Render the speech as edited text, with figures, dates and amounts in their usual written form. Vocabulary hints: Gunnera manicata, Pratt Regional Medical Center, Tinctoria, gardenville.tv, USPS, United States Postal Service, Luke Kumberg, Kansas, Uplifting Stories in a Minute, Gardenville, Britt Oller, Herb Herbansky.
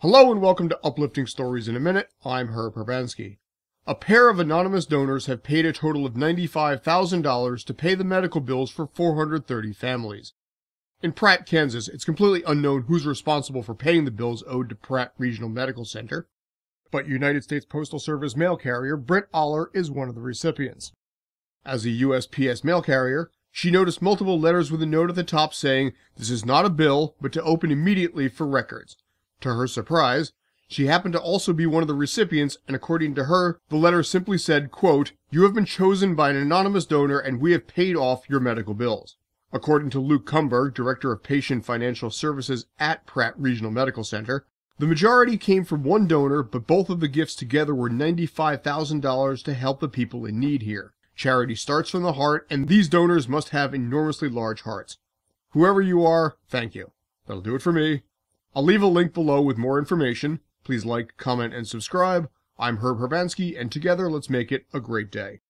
Hello and welcome to Uplifting Stories in a Minute. I'm Herb Herbansky. A pair of anonymous donors have paid a total of $95,000 to pay the medical bills for 430 families. In Pratt, Kansas, it's completely unknown who's responsible for paying the bills owed to Pratt Regional Medical Center, but United States Postal Service mail carrier Britt Oller is one of the recipients. As a USPS mail carrier, she noticed multiple letters with a note at the top saying, "This is not a bill, but to open immediately for records." To her surprise, she happened to also be one of the recipients, and according to her, the letter simply said, quote, "You have been chosen by an anonymous donor and we have paid off your medical bills." According to Luke Kumberg, Director of Patient Financial Services at Pratt Regional Medical Center, the majority came from one donor, but both of the gifts together were $95,000 to help the people in need here. Charity starts from the heart, and these donors must have enormously large hearts. Whoever you are, thank you. That'll do it for me. I'll leave a link below with more information. Please like, comment, and subscribe. I'm Herb Herbansky, and together let's make it a great day.